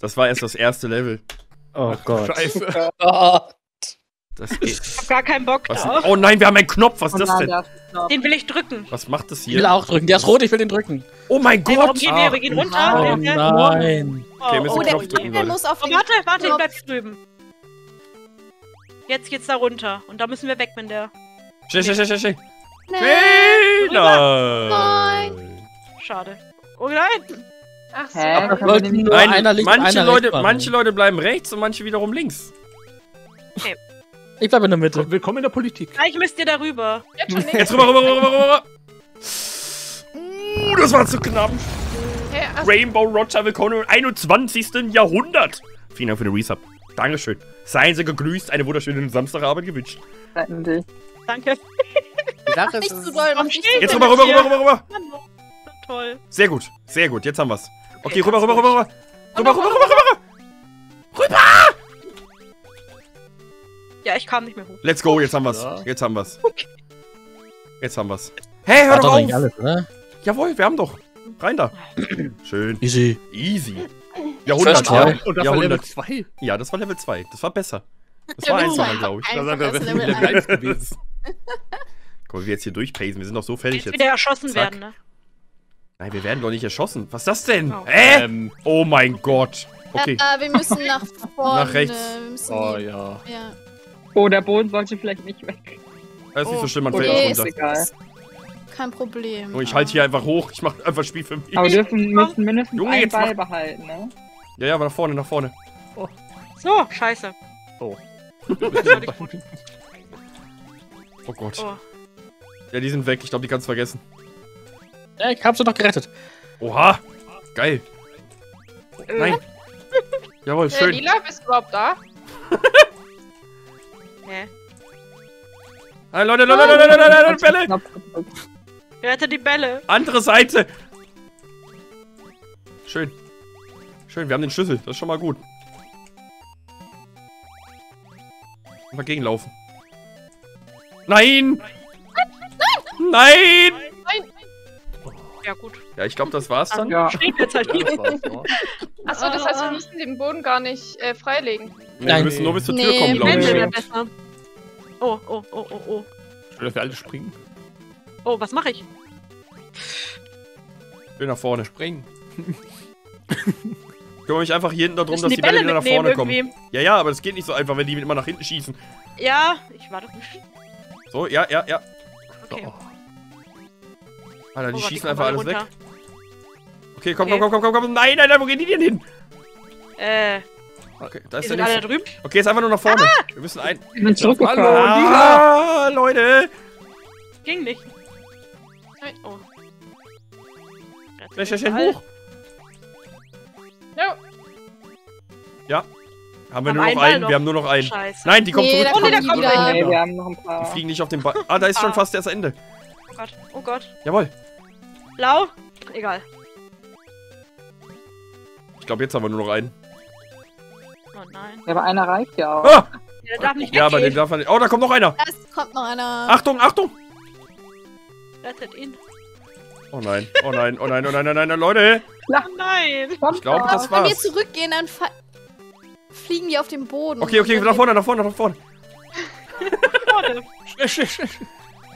Das war erst das erste Level. Oh Gott. Scheiße. Das geht. Ich hab gar keinen Bock drauf. Oh nein, wir haben einen Knopf. Was ist das denn? Den will ich drücken. Was macht das hier? Ich will auch drücken. Der ist rot, ich will den drücken. Oh mein Gott. Warum gehen wir? Wir gehen runter. Oh nein. Okay, wir müssen den Knopf drücken. Warte, warte, ich bleib drüben. Jetzt geht's da runter. Und da müssen wir weg, wenn der... Nein! Schade. Oh nein! Ach so. Manche Leute bleiben rechts und manche wiederum links. Okay. Ich bleibe in der Mitte. Willkommen in der Politik. Gleich müsst ihr darüber. Jetzt rüber. Das war zu knapp. Ja, Rainbow Roger, willkommen im 21. Jahrhundert. Vielen Dank für den Resub. Dankeschön. Seien Sie gegrüßt. Eine wunderschöne Samstagabend gewünscht. Danke. Mach nicht zu doll, mach nicht zu doll. Jetzt rüber. Toll. Sehr gut, sehr gut. Jetzt haben wir's. Okay, rüber. Rüber! Ja, ich kam nicht mehr hoch. Let's go, jetzt haben wir's. Jetzt haben wir's. Okay. Jetzt haben wir's. Hey, hör doch auf! Alles, ne? Jawohl, wir haben doch. Rein da. Schön. Easy. Jahrhundert, ja. Und das war Level 2. Ja, das war Level 2. Das war besser. Das war einfacher, glaube ich. Das war Level 1 gewesen. Guck mal, wie wir jetzt hier durchpacen. Wir sind doch so fertig jetzt. Wieder erschossen werden, ne? Nein, wir werden doch nicht erschossen. Was ist das denn? Oh. Oh mein Gott. Okay. Wir müssen nach vorne. Nach rechts. Oh ja. Oh, der Boden sollte vielleicht nicht weg. Das ist nicht so schlimm, man fällt auch runter. Egal. Kein Problem. Oh, ich halte hier einfach hoch. Ich mache einfach Spiel für mich. Aber wir müssen mindestens einen Ball behalten, ne? Ja, aber nach vorne, Oh. So, scheiße. Oh. Oh Gott. Oh. Ja, die sind weg. Ich glaube, die kannst du vergessen. Ja, ich hab sie doch gerettet. Oha! Geil! Nein! Jawohl, schön! Lila, bist du überhaupt da? Hä? Hey, Leute, Bälle! Wer hatte die Bälle? Andere Seite! Schön. Schön, wir haben den Schlüssel. Das ist schon mal gut. Mal gegenlaufen. Nein! Nein! Ja, gut. Ja, ich glaube, das war's dann. Ja. Achso, das heißt, wir müssen den Boden gar nicht freilegen. Nein, wir müssen nur bis zur Tür kommen, glaube ich. Besser. Oh. Ich will, dass wir alle springen. Oh, was mache ich? Ich will nach vorne springen. Ich kümmere mich einfach hier hinten darum, dass die Bälle wieder nach vorne kommen. Ja, aber das geht nicht so einfach, wenn die immer nach hinten schießen. Ja, ich warte. So, ja. Okay. Oh. Alter, die schießen einfach alles runter. Weg. Okay, komm. Nein, wo gehen die denn hin? Okay, da ist der nächste. Alle da drüben? Okay, jetzt einfach nur nach vorne. Wir müssen ein... Hallo, Leute! Ging nicht. Oh. Schnell hoch! No. Ja. Haben wir nur noch einen. Scheiße. Nein, die kommt zurück. Wir haben noch ein paar. Die fliegen nicht auf den Ball. Ah, da ist schon fast das Ende. Oh Gott. Jawohl. Blau? Egal. Ich glaube, jetzt haben wir nur noch einen. Oh nein. Ja, aber einer reicht ja auch. Ah! Ja, der darf nicht weggehen. Ja, aber den darf man nicht. Oh, da kommt noch einer. Es kommt noch einer. Achtung! Rettet ihn. Oh nein, Leute. Nein. Ich glaube, das war's. Wenn wir zurückgehen, dann fliegen die auf den Boden. Okay, nach vorne. Schnell.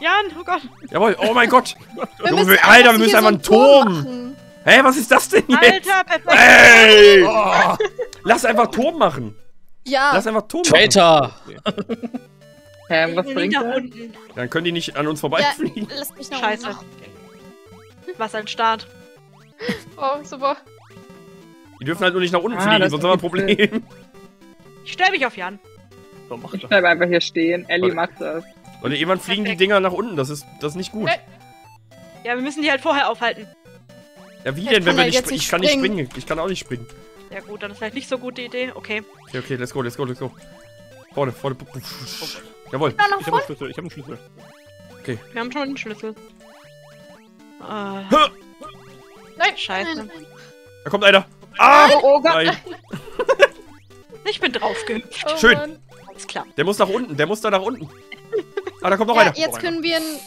Jan, oh Gott. Jawohl, oh mein Gott. Alter, wir müssen einfach einen Turm. Hä, was ist das denn jetzt? Alter, perfekt. Ey. Oh. Lass einfach Turm machen. Ja. Traitor. Was bringt da unten? Dann können die nicht an uns vorbeifliegen. Ja, lass mich nach unten. Scheiße. Was ein Start. Oh, super. Die dürfen halt nur nicht nach unten fliegen, sonst haben wir ein Problem. Ich stelle mich auf Jan. So, mach ich bleibe einfach hier stehen. Ellie macht das. Und irgendwann fliegen die Dinger nach unten, das ist nicht gut. Ja, wir müssen die halt vorher aufhalten. Ja, wie denn, wenn wir nicht springen? Ich kann nicht springen, ich kann auch nicht springen. Ja gut, dann ist vielleicht nicht so gute Idee, okay. Okay, let's go. Vorne. Jawohl. Ich hab einen Schlüssel, Okay. Wir haben schon einen Schlüssel. Nein, scheiße. Da kommt einer. Ah! Oh Gott! Ich bin draufgehüpft. Schön. Alles klar. Der muss da nach unten. Ah, da kommt noch einer. Jetzt können wir einen...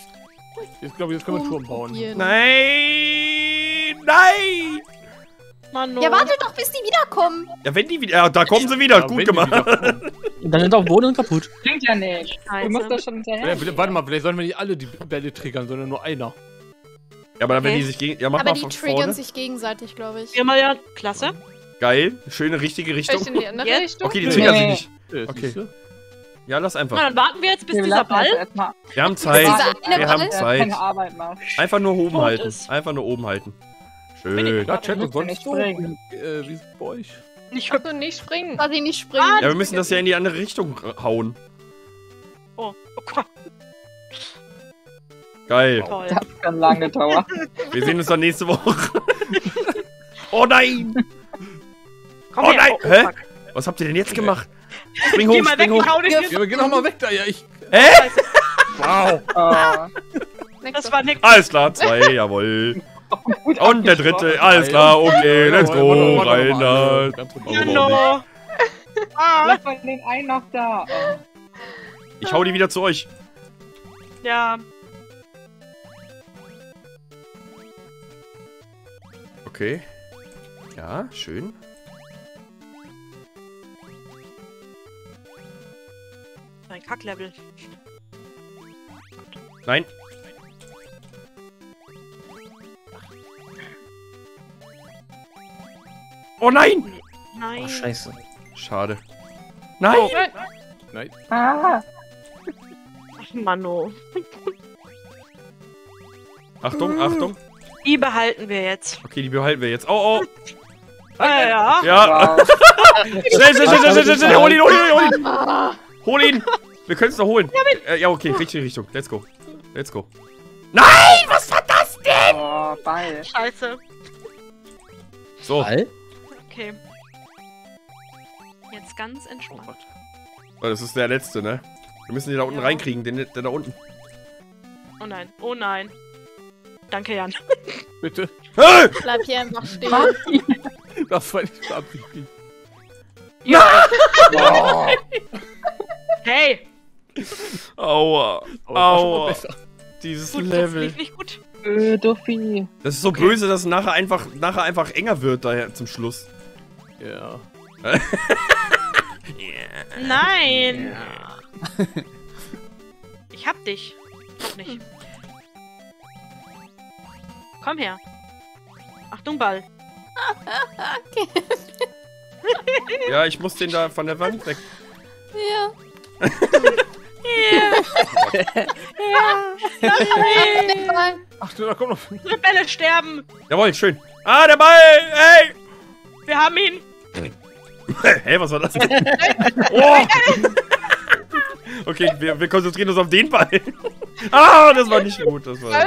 Jetzt können wir einen Turm bauen. Nein! Mann. Ja, warte doch, bis die wiederkommen. Ja, wenn die wieder... Ja, da kommen sie wieder. Ja, gut gemacht. Dann sind auch Wohnungen kaputt. Klingt ja nicht. Du musst das schon hinterher. Ja, warte mal, vielleicht sollen wir nicht alle die Bälle triggern, sondern nur einer. Ja, aber dann, wenn die sich gegen... Ja, mach aber mal die triggern vorne. Sich gegenseitig, glaube ich. Ja, mal ja. Klasse. Geil. Schöne, richtige Richtung. Soll ich in die andere Richtung? Okay, die triggern sich nicht. Okay. Ja, lass einfach. Na, dann warten wir jetzt, bis dieser Ball... Wir haben Zeit. Wir haben Zeit. Einfach nur oben halten. Einfach nur oben halten. Schön. Da Chat, sonst nicht springen. Wie ist es bei euch? Ich hab nur nicht springen. Quasi nicht springen. Ja, wir müssen das ja in die andere Richtung hauen. Oh, oh Gott. Geil. Toll. Das hat ganz lange gedauert. Wir sehen uns dann nächste Woche. Oh nein! Komm her, oh nein! Hä? Was habt ihr denn jetzt gemacht? Spring hoch, spring hoch. Geh doch mal weg da, ja ich... Hä? Wow. Das war nix. Alles klar, zwei, jawohl. Und der dritte, alles klar, okay, let's go, Rainer. Genau. Lass mal den einen noch da. Ich hau die wieder zu euch. Ja. Okay. Ja, schön. Ein Kacklevel. Nein. Oh nein! Nein. Oh, scheiße. Schade. Nein! Oh, nein! Nein. Ah. Ach, Mano. Achtung, Achtung. Die behalten wir jetzt. Okay, die behalten wir jetzt. Oh, oh. Ja. Ja. Schnell, hol ihn. Hol ihn. Wir können es noch holen. Ja, okay, richtige Richtung. Let's go. Let's go. Nein, was war das denn? Oh, Ball. Scheiße. So. Ball? Okay. Jetzt ganz entspannt. Oh Gott. Oh, das ist der letzte, ne? Wir müssen den da unten reinkriegen, den da unten. Oh nein, oh nein. Danke, Jan. Bitte. Hey! Bleib hier einfach stehen. Das war nicht absichtlich. Ja! Wow. Hey! Aua. Aua. Dieses gut, Level. Das lief nicht gut. Doffi. Das ist so böse, dass es nachher einfach enger wird daher zum Schluss. Ja. Yeah. Nein! Yeah. Ich hab dich. Doch nicht. Komm her. Achtung, Ball. Okay. Ja, ich muss den da von der Wand weg. Ja. Ja. Ja. Ach du, da kommt noch. Die Bälle sterben. Jawohl, schön. Ah, der Ball! Ey! Wir haben ihn! Hey, was war das denn? Oh. Okay, wir konzentrieren uns auf den Ball. Ah, das war nicht gut. Das war.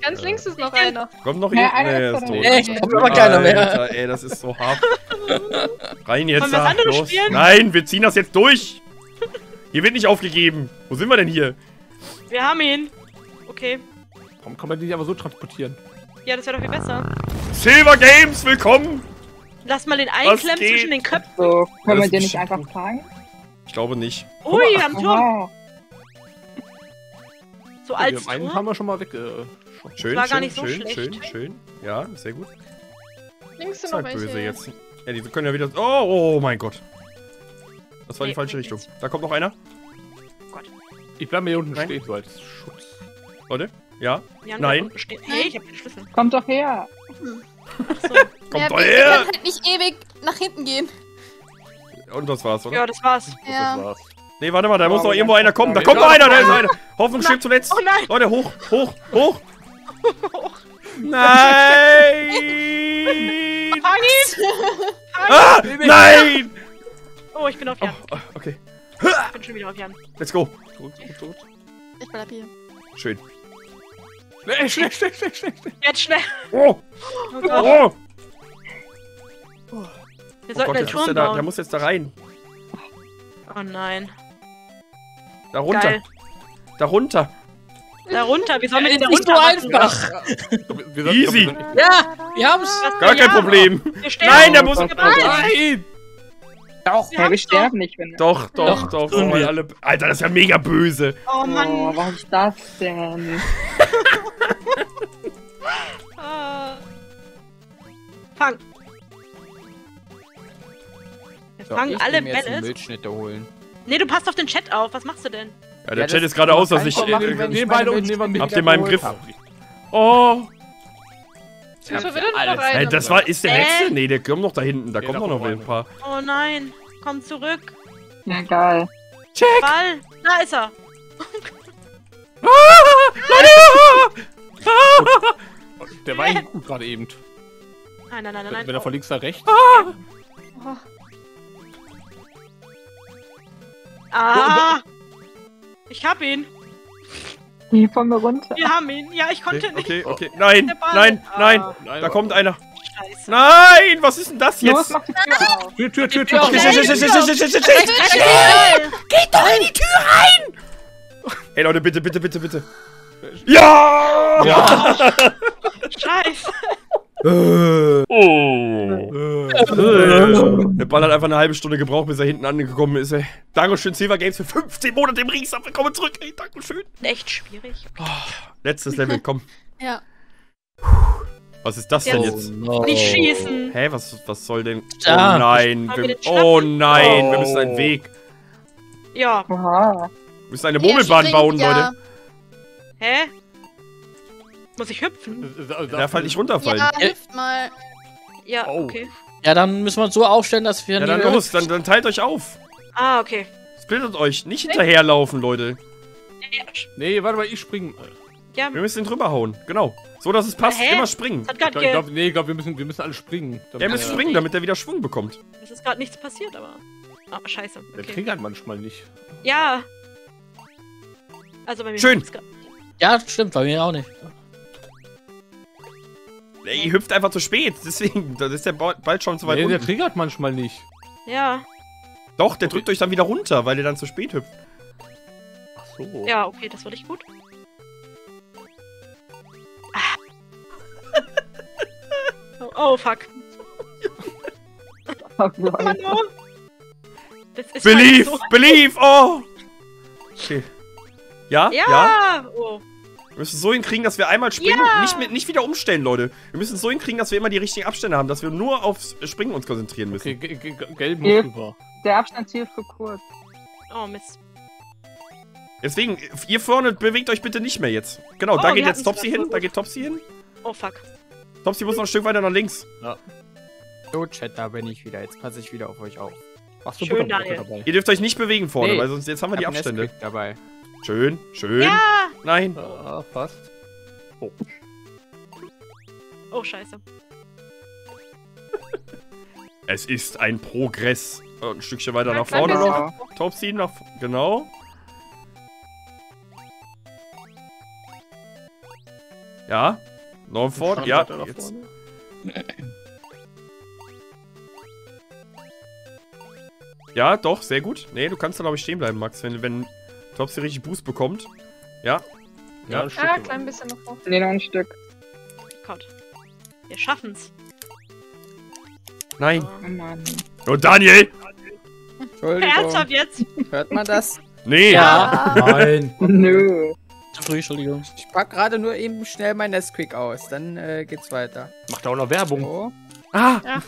Ganz links ist noch einer. Kommt noch jemand? Nee, ist tot. Kommt aber keiner mehr. Alter, ey, das ist so hart. Rein jetzt da, los. Nein, wir ziehen das jetzt durch. Hier wird nicht aufgegeben. Wo sind wir denn hier? Wir haben ihn. Okay. Warum kann man den nicht aber so transportieren? Ja, das wäre doch viel besser. Silver Games, willkommen! Lass mal den einklemmen zwischen den Köpfen. So, können wir den nicht einfach fangen? Ich glaube nicht. Ui, am Turm! So als Turm? Einen haben wir schon mal weg. Schön, war gar nicht so schlecht. Schön. Ja, sehr gut. Links sind noch böse jetzt. Ja, die können ja wieder... Oh, oh mein Gott. Das war die falsche Richtung. Da kommt noch einer. Oh Gott. Ich bleibe mir hier unten stehen, so als Schutz. Leute? Ja? Nein. Hey, ich hab den Schlüssel. Kommt doch her. Achso. Kommt doch her! Wir können halt nicht ewig nach hinten gehen. Und das war's, oder? Ja, das war's. Ja. Nee, warte mal, da muss doch irgendwo einer kommen. Da kommt noch einer, da ist einer. Hoffnung stirbt zuletzt. Oh nein. Leute, hoch. Nein! Ah, nein! Oh, ich bin auf Jan. Oh, okay. Ich bin schon wieder auf Jan. Let's go. Gut. Ich bleib hier. Schön. Schnell. Jetzt schnell. Oh! Oh! Wir sollten den Turm bauen. Der muss jetzt da rein. Oh nein. Da runter. Geil. Da runter, wie sollen wir den da runter machen? Easy! Ja, wir haben's! Gar kein Problem! Nein, der muss rein! Doch, wir sterben nicht, wenn... Doch. Alter, das ist ja mega böse! Oh Mann! Oh, was ist das denn? Fang! Wir so, fangen alle Bälle. Ich will mir jetzt einen Milchschnitt holen. Nee, du passt auf den Chat auf. Was machst du denn? Ja, der Chat ist gerade aus, dass ich... Habt ihr meinen Griff? Oh! Hey, das war... Ist der nächste? Nee, der kommt noch da hinten. Da kommen noch ein paar. Oh nein. Komm zurück. Na geil. Check! Ball. Da ist er. Der war eigentlich gut gerade eben. Nein, nein, nein, nein. Wenn er von links nach rechts... Ah! Ich hab ihn! Hier kommen wir runter. Wir haben ihn. Ja, ich konnte nicht. Okay, okay. Nein, nein, nein. Da kommt einer. Scheiße. Nein, was ist denn das jetzt? Tür, Tür, Tür, Tür. Geht doch in die Tür rein! Hey Leute, bitte, bitte, bitte, bitte. Ja! Ja! Scheiße. Oh. Der Ball hat einfach eine halbe Stunde gebraucht, bis er hinten angekommen ist, ey. Dankeschön, Silver Games für 15 Monate im Ringsab. Willkommen zurück, ey. Dankeschön. Echt schwierig. Oh, letztes Level, komm. Ja. Was ist das denn jetzt? No. Nicht schießen. Hä, was soll denn? Ja. Oh nein. Oh nein, wir müssen einen Weg. Ja. Wir müssen eine Murmelbahn bauen, Leute. Hä? Muss ich hüpfen? Er darf halt nicht runterfallen. Ja, hilft mal. Ja, okay. Ja, dann müssen wir uns so aufstellen, dass wir... Ja, dann los, dann teilt euch auf. Ah, okay. Splittet euch, nicht hinterherlaufen, Leute. Nee, warte mal, ich springe. Ja. Wir müssen ihn drüber hauen, genau. So, dass es passt, immer springen. Hat grad ich glaube, wir müssen alle springen. Wir müssen springen, damit er wieder Schwung bekommt. Es ist gerade nichts passiert, aber... Ah, scheiße. Okay. Der triggert manchmal nicht. Ja. Also bei mir... Schön. Ja, stimmt, bei mir auch nicht. Ihr hüpft einfach zu spät, deswegen, da ist der Ball schon zu weit unten. Der triggert manchmal nicht. Ja. Doch, der drückt euch dann wieder runter, weil ihr dann zu spät hüpft. Ach so. Ja, okay, das war nicht gut. Oh, fuck. Believe, believe, oh! Okay. Ja? Ja! Ja? Oh. Wir müssen es so hinkriegen, dass wir einmal springen und nicht wieder umstellen, Leute. Wir müssen es so hinkriegen, dass wir immer die richtigen Abstände haben, dass wir nur aufs Springen uns konzentrieren müssen. Okay, gelb muss rüber. Der Abstand hier ist zu kurz. Oh, Mist. Deswegen, ihr vorne bewegt euch bitte nicht mehr jetzt. Genau, da geht jetzt Topsy hin, da geht Topsy hin. Oh, fuck. Topsy muss noch ein Stück weiter nach links. Ja. So, Chat, da bin ich wieder. Jetzt passe ich wieder auf euch auf. Machst du Butter dabei. Ihr dürft euch nicht bewegen vorne, weil sonst jetzt haben wir die Abstände. Dabei. Schön, schön. Ja! Nein. Ah, fast. Oh. Oh, scheiße. Es ist ein Progress. Ein Stückchen weiter nach vorne noch. Topsy nach vorne. Genau. Ja. Noch vorne. Ja, nach jetzt. Vorne. Ja, doch, sehr gut. Nee, du kannst da, glaube ich, stehen bleiben, Max. Wenn Topsy richtig Boost bekommt. Ja. Ja, ein Stück. Ah, klein bisschen noch hoch. Nee, noch ein Stück. Gott. Wir schaffen's. Nein. Oh Mann. Oh, Daniel! Entschuldigung. Ernsthaft jetzt? Hört man das? Nee. Ja. Nein. Nö. Entschuldigung. Ich pack gerade nur eben schnell mein Nesquik aus. Dann geht's weiter. Macht auch noch Werbung. Oh. Ah! Ja.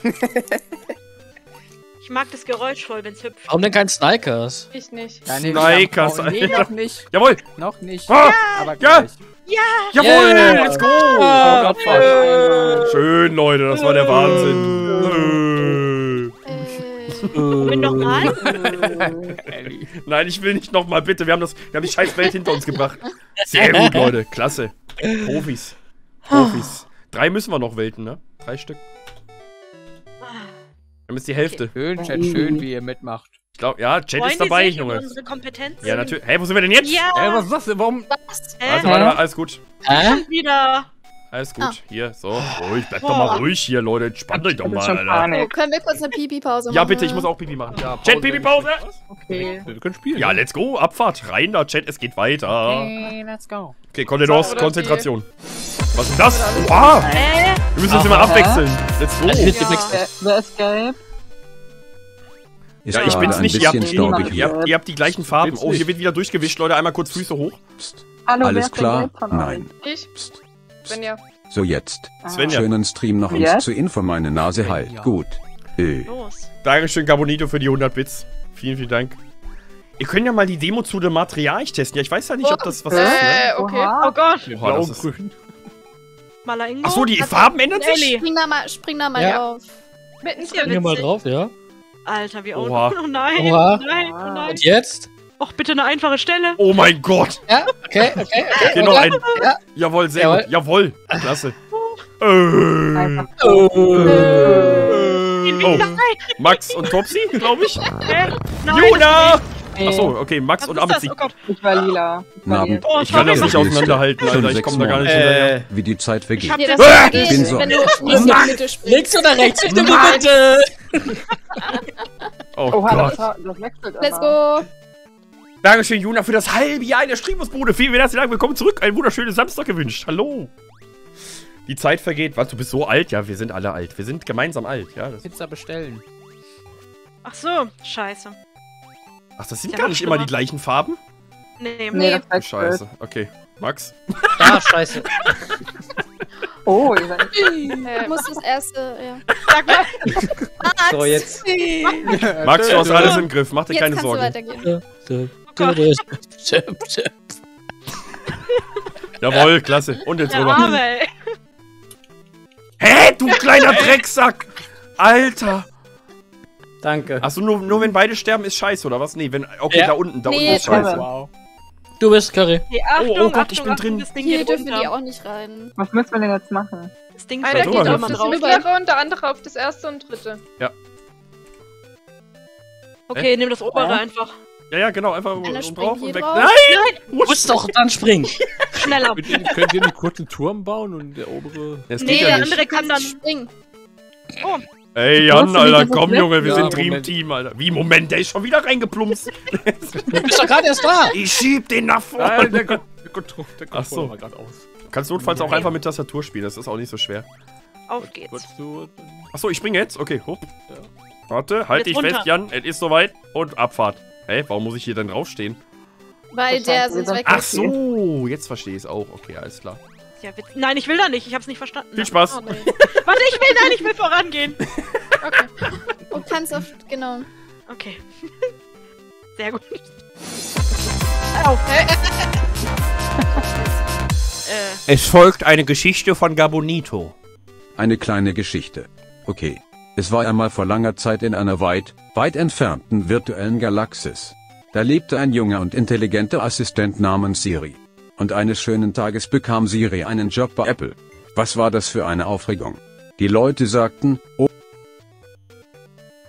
Ich mag das Geräusch voll, wenn's hüpft. Warum denn kein Snikers? Ich nicht. Ja, nee, Snikers, Alter. Nee, noch nicht. Jawohl. Noch nicht. Ah, ja. Aber gleich. Ja. Ja. Jawohl. Yeah. Let's go. Ah, oh, yeah. Schön, Leute. Das war der Wahnsinn. Will nochmal? Nein, ich will nicht nochmal. Bitte. Wir haben die scheiß Welt hinter uns gebracht. Sehr gut, Leute. Klasse. Profis. Profis. 3 müssen wir noch welten, ne? 3 Stück. Dann ist die Hälfte. Okay. Schön, Chat, schön, wie ihr mitmacht. Ich glaube, ja, Chat ist dabei, Junge. Unsere Kompetenz. Ja, natürlich. Hey, wo sind wir denn jetzt? Ja. Hey, was ist das denn? Warum? Was? Also, warte mal, alles gut. Schon wieder. Alles gut. Hier, so. Ruhig, bleibt doch mal ruhig hier, Leute. Entspannt euch doch mal, Alter. Oh, können wir kurz eine Pipi-Pause machen? Ja, bitte, ich muss auch Pipi machen. Ja, Chat, Pipi-Pause! Okay. Wir können spielen. Ja, let's go. Abfahrt rein da, Chat, es geht weiter. Okay, let's go. Okay, Kontenance, Konzentration. Was ist das? Wow! Wir müssen uns immer abwechseln. Let's go. Wer ist gelb? Ja, ich bin's nicht. Ihr habt die gleichen Farben. Oh, hier wird wieder durchgewischt, Leute. Einmal kurz Füße hoch. Hallo, alles klar? Nein. Ich? Svenja. So, jetzt. Schönen Stream noch und zur Info, meine Nase heilt. Gut. Los. Dankeschön, Carbonito, für die 100 Bits. Vielen, vielen Dank. Ihr könnt ja mal die Demo zu dem Material testen. Ja, ich weiß ja nicht, ob das was ist. Ne? Okay. Oha. Oh Gott. Blau und grün. Achso, die Farben ändern sich? Spring da mal drauf. Spring mal drauf, ja. Alter, wie auch. Oh nein. Oha. Nein, oh nein. Und jetzt? Och, bitte eine einfache Stelle. Oh mein Gott. Ja, okay, okay. Okay, noch ein. Ja. Jawohl, sehr gut. Jawohl. Klasse. Oh. Max und Topsy, glaube ich. Juna! Achso, okay, Max und Amitzi. Oh Gott. Ich war lila. Ich kann das nicht auseinanderhalten, Alter. Ich komme da gar nicht hinterher. Wie die Zeit vergeht. Ich bin so. Links oder rechts? Ich nehme die Mitte. Oh Gott. Let's go. Dankeschön, Juna, für das halbe Jahr in der Streamungsbude. Vielen herzlichen Dank. Willkommen zurück. Einen wunderschönen Samstag gewünscht. Hallo. Die Zeit vergeht. Was, du bist so alt? Ja, wir sind alle alt. Wir sind gemeinsam alt. Ja, das Pizza bestellen. Ach so, scheiße. Ach, das sind gar nicht immer die gleichen Farben? Nee, nee. Oh, scheiße. Okay, Max? Ja, scheiße. Oh, ihr seid... Ich muss das erste... Ja. Sag mal. Max! So, jetzt. Max, du hast alles im Griff. Mach dir keine Sorgen. Jetzt kannst du weitergehen. Jawohl, klasse. Und jetzt rüber. Hä, du kleiner Drecksack! Alter! Danke. Achso, nur wenn beide sterben ist scheiße, oder was? Nee, wenn. Okay, ja. da unten ist scheiße. Wow. Du bist Curry. Hey, Achtung, oh Gott, Achtung, ich bin drin. Das Ding hier dürfen wir auch nicht rein. Was müssen wir denn jetzt machen? Das Ding geht auf das mittlere und der andere auf das erste und dritte. Ja. Okay, nimm das obere einfach. Ja, ja, genau, einfach drauf und weg. Drauf. Nein! Muss doch dann springen! Schneller! Könnt ihr einen kurzen Turm bauen und der obere. Nee, der andere kann dann springen. Oh! Ey, Jan, Alter, komm, Junge, wir sind Dream Team, Alter. Wie, Moment, der ist schon wieder reingeplumpst. Du bist doch gerade erst da. Ich schieb den nach vorne. Nein, der Controller war gerade aus. Du kannst notfalls auch einfach mit Tastatur spielen, das ist auch nicht so schwer. Auf geht's. Achso, ich springe jetzt? Okay, hopp. Ja. Warte, halt dich fest, Jan, es ist soweit. Und Abfahrt. Hey, warum muss ich hier denn draufstehen? Weil der sonst weg ist. Ach so, jetzt verstehe ich es auch. Okay, alles klar. Ja, nein, ich will da nicht. Ich hab's nicht verstanden. Viel Spaß. Oh, nee. Warte, ich will vorangehen. Okay. Und kannst auf, genau. Okay. Sehr gut. Es folgt eine Geschichte von Gabonito. Eine kleine Geschichte. Okay. Es war einmal vor langer Zeit in einer weit, weit entfernten virtuellen Galaxis. Da lebte ein junger und intelligenter Assistent namens Siri. Und eines schönen Tages bekam Siri einen Job bei Apple. Was war das für eine Aufregung? Die Leute sagten, oh...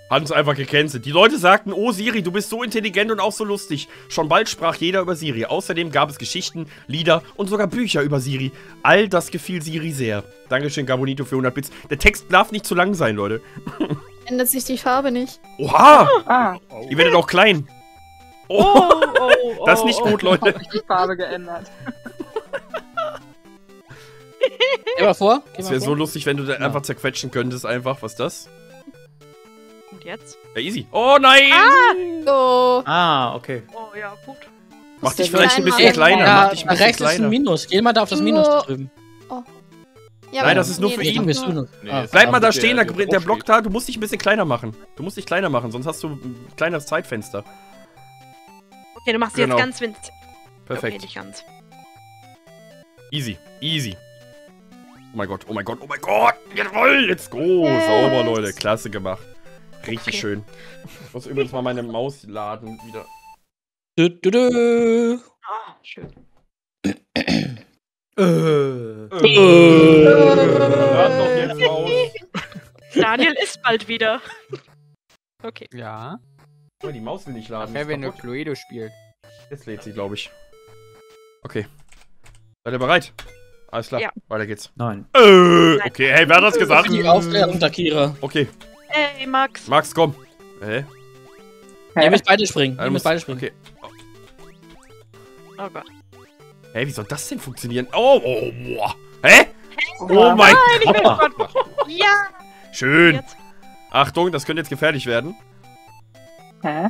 Haben's einfach gecancelt. Die Leute sagten, oh Siri, du bist so intelligent und auch so lustig. Schon bald sprach jeder über Siri. Außerdem gab es Geschichten, Lieder und sogar Bücher über Siri. All das gefiel Siri sehr. Dankeschön, Gabonito, für 100 Bits. Der Text darf nicht zu lang sein, Leute. Ändert sich die Farbe nicht. Oha! Ah. Ihr werdet auch klein. Oh, das ist nicht gut, Leute. Ich hab die Farbe geändert. Geh mal vor. Es wäre so lustig, wenn du da einfach zerquetschen könntest, einfach. Was ist das? Und jetzt? Ja, easy. Oh nein! Okay. Oh ja, gut. Mach dich vielleicht ein bisschen kleiner. Mach dich ein bisschen rechts kleiner. Ist ein Minus. Geh mal da auf das Minus drüben. Oh. Ja, nein, das ist nur für ihn. Bleib mal da stehen, der Block da. Du musst dich ein bisschen kleiner machen. Du musst dich kleiner machen, sonst hast du ein kleineres Zeitfenster. Okay, du machst sie jetzt ganz winzig. Perfekt. Okay, nicht ganz. Easy, easy. Oh mein Gott, oh mein Gott, oh mein Gott. Jawohl, let's go. Yes. Sauber, Leute. Klasse gemacht. Richtig schön. Ich muss übrigens mal meine Maus laden wieder. Ah, schön. Lad doch jetzt Maus. Daniel ist bald wieder. Okay. Ja. Oh, die Maus will nicht laden. Okay, wenn du Cluedo spielst. Jetzt lädt sie, glaube ich. Okay. Seid ihr bereit? Alles klar, weiter geht's. Nein. Okay, hey, wer hat das gesagt? Die Aufklärung unter Kira. Okay. Hey, Max. Max, komm. Hä? Hey. Ihr müsst beide springen. Ihr müsst beide springen. Okay. Oh Gott. Hey, wie soll das denn funktionieren? Oh, boah. Hä? Oh mein Gott. Ja. Schön. Jetzt. Achtung, das könnte jetzt gefährlich werden. Hä?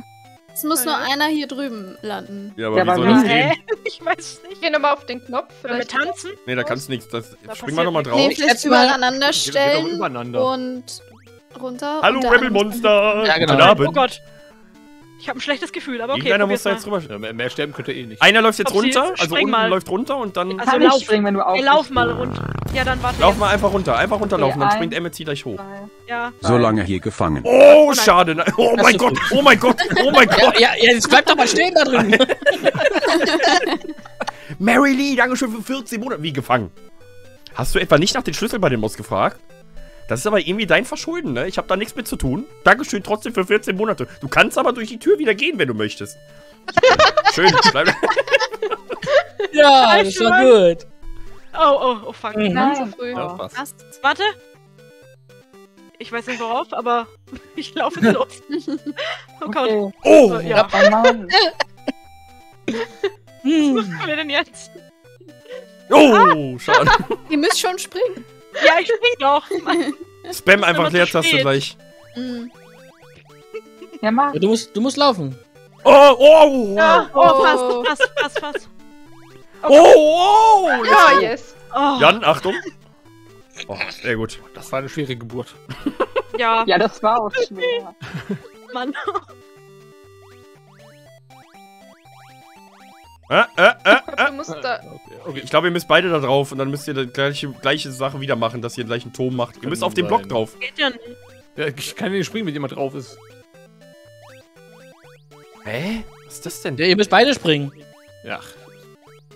Es muss nur einer hier drüben landen. Ja, aber wie soll das gehen? Ich weiß nicht. Ich geh nochmal auf den Knopf. Vielleicht tanzen? Nee, da kannst du nichts. Spring mal nochmal drauf. Nee, vielleicht übereinander stellen. Und runter. Hallo, Rebel Monster! Ja, genau. Guten Abend. Oh Gott. Ich habe ein schlechtes Gefühl, aber okay. Einer muss da jetzt rüber. Mehr sterben könnt ihr eh nicht. Einer läuft jetzt runter, also unten läuft runter und dann. Also lauf, wenn du aufstehst. Lauf mal runter. Ja, dann warte. Lauf mal einfach runterlaufen, dann springt Emmett gleich hoch. Ja. So lange hier gefangen. Oh, schade. Oh mein Gott, oh mein Gott, oh mein Gott. Ja, jetzt bleibt doch mal stehen da drin. Mary Lee, dankeschön für 14 Monate. Wie gefangen? Hast du etwa nicht nach den Schlüssel bei dem Boss gefragt? Das ist aber irgendwie dein Verschulden, ne? Ich habe da nichts mit zu tun. Dankeschön trotzdem für 14 Monate. Du kannst aber durch die Tür wieder gehen, wenn du möchtest. Schön. Bleib. Ja, das war gut. Oh, fuck. Mhm. Nein, so früh. Ja, warte. Ich weiß nicht worauf, aber ich laufe jetzt los. Oh Gott. Okay. Oh, ja. Mann. Was machen wir denn jetzt? Oh, schade. Ihr müsst schon springen. Ja, ich spring doch. Mann. Spam einfach Leertaste gleich. Ja, mach. Ja, du musst laufen. Oh. Ja, passt. Oh. Ja, yes. Oh. Jan, Achtung. Oh, sehr gut. Das war eine schwere Geburt. Ja. Ja, das war auch schwer. Mann. Okay, ich glaube, ihr müsst beide da drauf und dann müsst ihr die gleiche Sache wieder machen, dass ihr den gleichen Ton macht. Ihr müsst auf den Block drauf. Geht ja nicht. Ja, ich kann nicht springen, wenn jemand drauf ist. Hä? Was ist das denn? Ja, ihr müsst beide springen. Ja.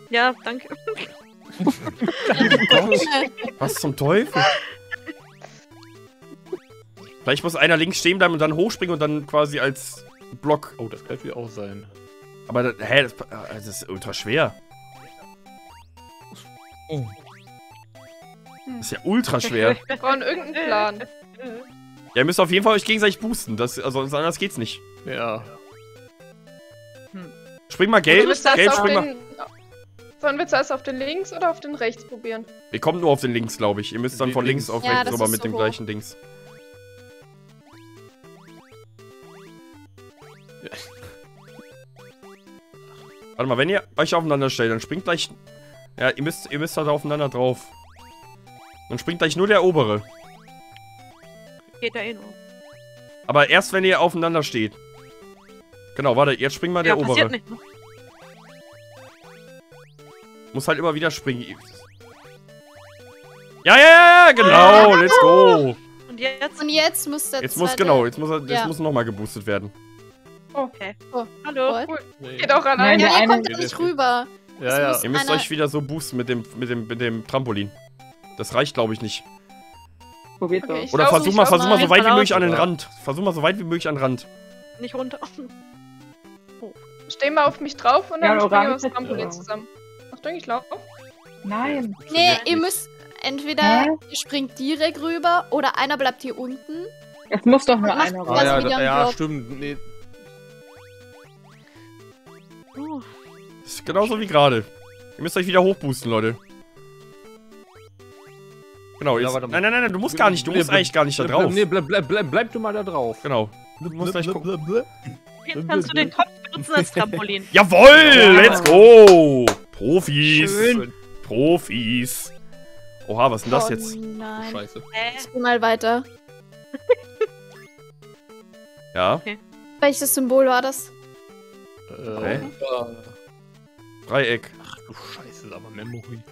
Ja, danke. Was zum Teufel? Vielleicht muss einer links stehen bleiben und dann hochspringen und dann quasi als Block. Oh, das kann natürlich auch sein. Aber das, das ist ultra schwer. Oh. Das ist ja ultra schwer. Wir brauchen irgendeinen Plan. Ja, ihr müsst auf jeden Fall euch gegenseitig boosten. Also anders geht's nicht. Ja. Spring mal gelb. Gelb, spring mal. Sollen wir zuerst auf den links oder auf den rechts probieren? Wir kommen nur auf den links, glaube ich. Ihr müsst dann von links auf rechts rüber mit dem gleichen Dings. Warte mal, wenn ihr euch aufeinander stellt, dann springt gleich... Ja, ihr müsst halt aufeinander drauf. Dann springt gleich nur der obere. Geht da hin. Aber erst, wenn ihr aufeinander steht. Genau, warte, jetzt springt mal der obere. Nicht. Muss halt immer wieder springen. Ja, genau, let's go. Und jetzt muss der... Jetzt muss nochmal geboostet werden. Okay. Oh. Hallo. Cool. Nee. Geht auch allein. Ja, ihr kommt da nicht rüber. Ja. Ihr müsst euch wieder so boosten mit dem Trampolin. Das reicht, glaube ich, nicht. Probiert doch. Okay, oder versuch mal so weit wie möglich an den Rand. Versuch mal so weit wie möglich an den Rand. Nicht runter. Oh. Steh mal auf mich drauf und dann springen wir aufs Trampolin zusammen. Achtung, ich laufe. Nein. Nee, ihr müsst entweder ihr springt direkt rüber oder einer bleibt hier unten. Es muss doch nur einer raus. Ja, stimmt. Nee. Das ist genauso wie gerade. Ihr müsst euch wieder hochboosten, Leute. Genau, jetzt. Nein, du musst gar nicht. Du musst eigentlich gar nicht da drauf. Nee, bleib du mal da drauf. Genau. Du musst gleich gucken. Jetzt kannst du den Kopf benutzen als Trampolin. Jawoll! Let's go! Profis! Schön. Profis! Oha, was ist denn das jetzt? Nein. Scheiße. Ich bin mal weiter. Ja? Okay. Welches Symbol war das? Dreieck. Ach du Scheiße, aber Memory.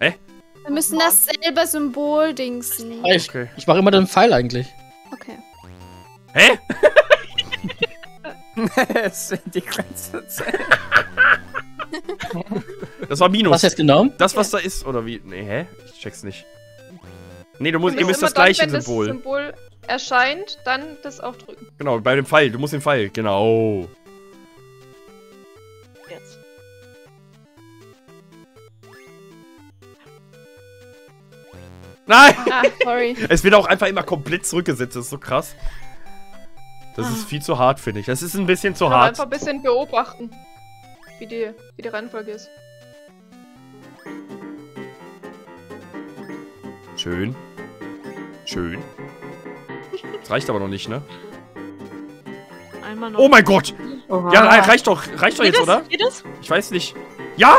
Hä? Wir müssen dasselbe Symbol-Dings nehmen. Okay. Ich mache immer den Pfeil eigentlich. Okay. Hä? Das sind die ganze Zeit. Das war Minus. Was hast du genommen? Das, was da ist, oder wie? Nee, hä? Ich check's nicht. Nee, ihr müsst das gleiche Symbol erscheint, dann das auch drücken. Genau, bei dem Pfeil. Du musst den Pfeil. Genau. Jetzt. Nein! Ah, sorry. Es wird auch einfach immer komplett zurückgesetzt. Das ist so krass. Das ist viel zu hart, finde ich. Das ist ein bisschen zu hart. Einfach ein bisschen beobachten, wie die Reihenfolge ist. Schön. Schön. Das reicht aber noch nicht, ne? Einmal noch. Oh mein Gott! Oha. Ja, reicht doch jetzt, oder? Geht das? Ich weiß nicht. Ja!